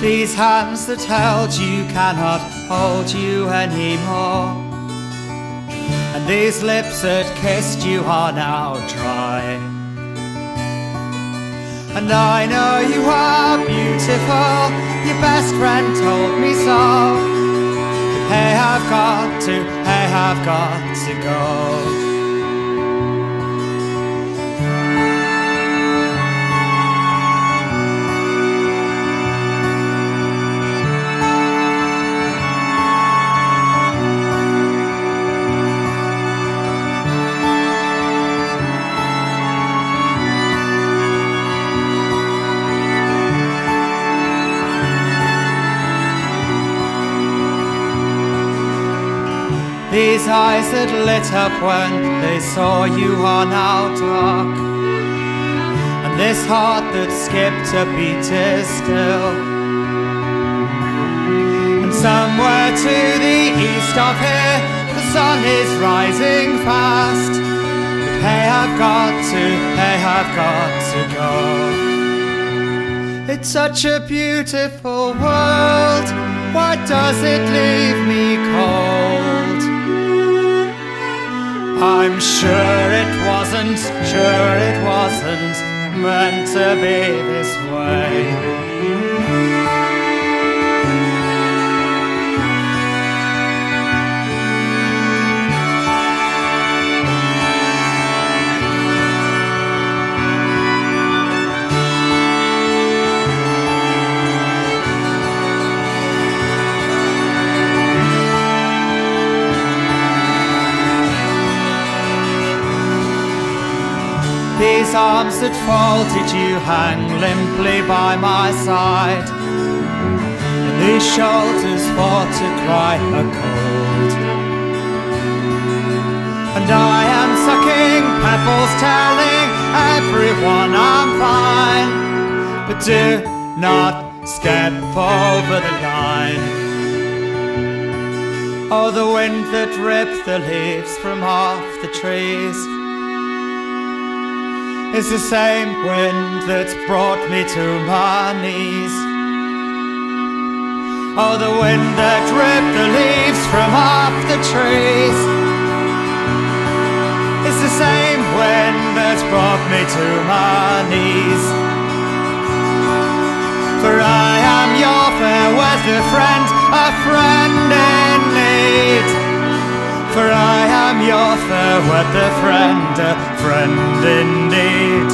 These hands that held you cannot hold you anymore, and these lips that kissed you are now dry. And I know you are beautiful, your best friend told me so. But hey, I've got to go. These eyes that lit up when they saw you are now dark, and this heart that skipped a beat is still. And somewhere to the east of here, the sun is rising fast. But hey, I've got to go. It's such a beautiful world, why does it leave me cold? I'm sure it wasn't meant to be this way. These arms that folded you hang limply by my side, and these shoulders fought to cry a cold. And I am sucking pebbles, telling everyone I'm fine, but do not step over the line. Oh, the wind that ripped the leaves from off the trees is the same wind that's brought me to my knees. Oh, the wind that ripped the leaves from off the trees is the same wind that's brought me to my knees. For I am your fair weather friend, a friend in need. For I am your fair weather friend, a friend indeed.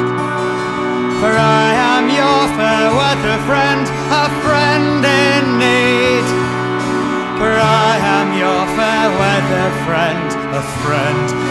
For I am your fair weather friend, a friend in need. For I am your fair weather friend, a friend